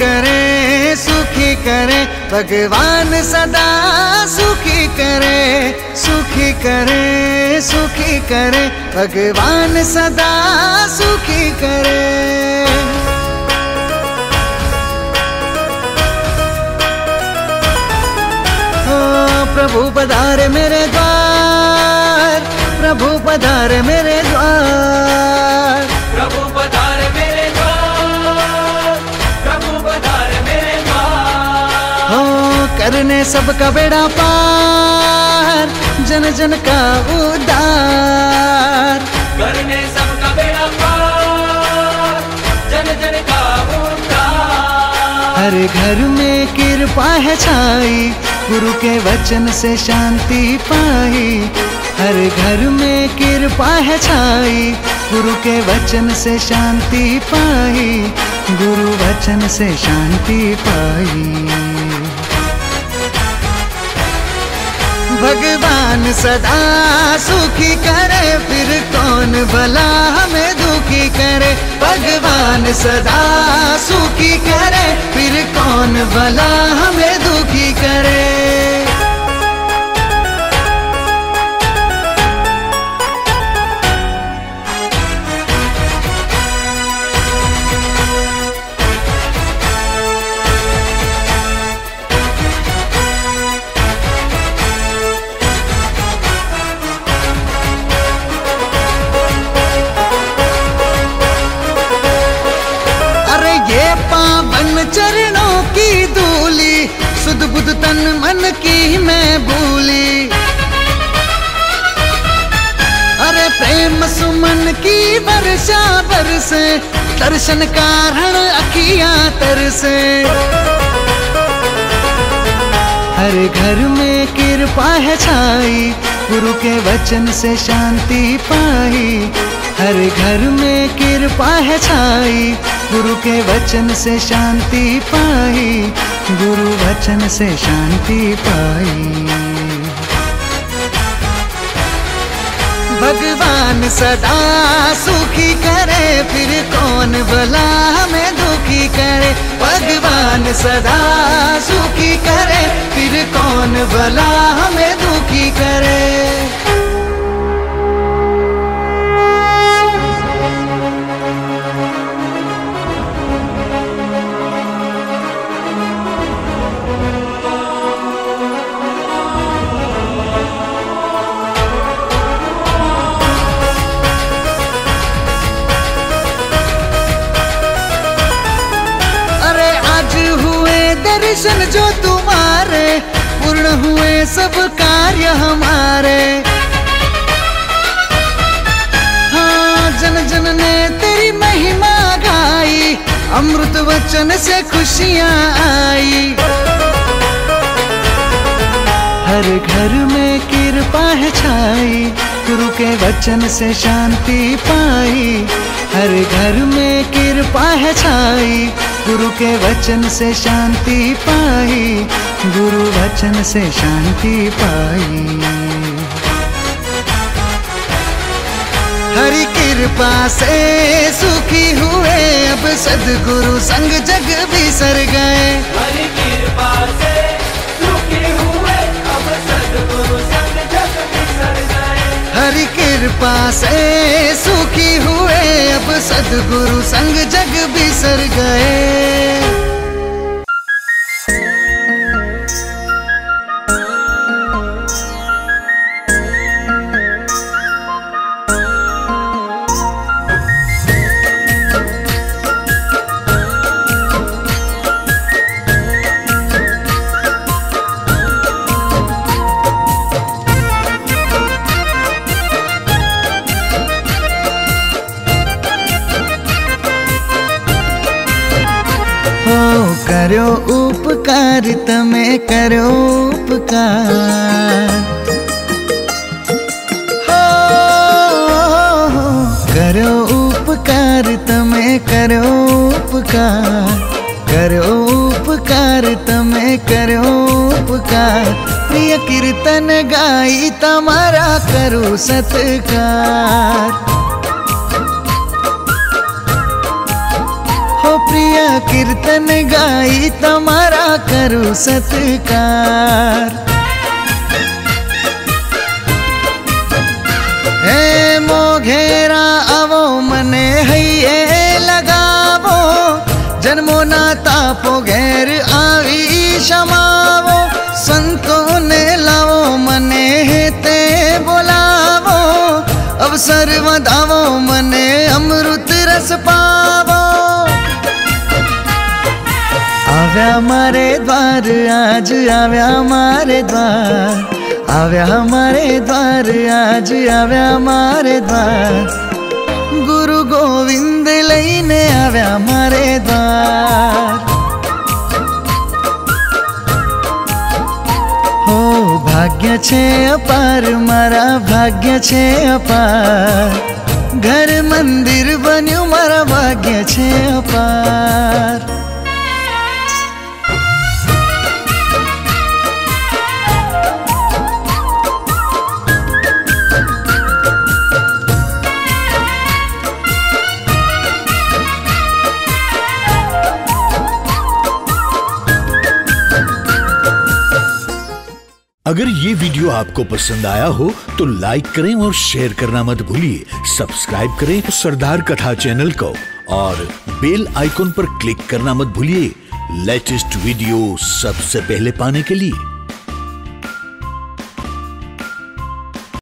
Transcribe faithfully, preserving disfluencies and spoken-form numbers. करे सुखी करे भगवान सदा सुखी करे सुखी करे सुखी करे भगवान सदा सुखी करे। प्रभु पधारे मेरे द्वार, प्रभु पधारे मेरे द्वार, प्रभु पधारे मेरे द्वार, प्रभु पधारे मेरे द्वार। हो करने सबका बेड़ा पार, जन जन का उद्धार, करने सबका बेड़ा पार, जन जन का उद्धार। हर घर में कृपा है छाई, गुरु के वचन से शांति पाई। हर घर में कृपा है छाई, गुरु के वचन से शांति पाई, गुरु वचन से शांति पाई। भगवान सदा सुखी करे, फिर कौन भला हमें दुखी करे। भगवान सदा सुखी करे, फिर कौन भला हमें दुखी करे। चरणों की धूली, सुध बुध तन मन की मैं भूली। अरे प्रेम सुमन की वर्षा बरसे, दर्शन कारण अखिया तरसे। हर घर में कृपा है छाई, गुरु के वचन से शांति पाई। हर घर में कृपा है छाई, गुरु के वचन से शांति पाई, गुरु वचन से शांति पाई। भगवान सदा सुखी करे, फिर कौन भला हमें दुखी करे। भगवान सदा सुखी करे, फिर कौन भला हमें दुखी करे। दर्शन जो तुम्हारे, पूर्ण हुए सब कार्य हमारे। हाँ जन जन ने तेरी महिमा गाई, अमृत वचन से खुशियाँ आई। हर घर में कृपा है छाई, गुरु के वचन से शांति पाई। हर घर में कृपा है छाई, गुरु के वचन से शांति पाई, गुरु वचन से शांति पाई। हरि कृपा से सुखी हुए, अब सदगुरु संग जग बिसर गए। हरि कृपा से सुखी हुए, अब सदगुरु संग जग बिसर गए। हरि कृपा से सुखी हुए, अब सदगुरु संग जग बिसर गए। करो उपकार तमें करो उपकार, हो करो उपकार तमें करो उपकार, करो उपकार तमें करो उपकार। प्रिय कीर्तन गाई तमारा करो सत्कार, प्रिय कीर्तन गाई तमारा करू सत्कार। हे मोघेरा आवो मने हइये लगावो, जन्मो ना तापो घेर आवी शमावो। संतो ने लावो मने हेते बोलावो, अवसर वधावो मने अमृत रस पावो। आव्या मारे द्वार आज आव्या मारे द्वार, आव्या मारे द्वार आज आव्या मारे द्वार। गुरु गोविंद लईने आव्या मारे द्वार। हो भाग्य छे अपार मारा भाग्य छे अपार, घर मंदिर बन्यु मारा भाग्य छे अपार। अगर ये वीडियो आपको पसंद आया हो तो लाइक करें और शेयर करना मत भूलिए। सब्सक्राइब करें सरदार कथा चैनल को और बेल आइकॉन पर क्लिक करना मत भूलिए लेटेस्ट वीडियो सबसे पहले पाने के लिए।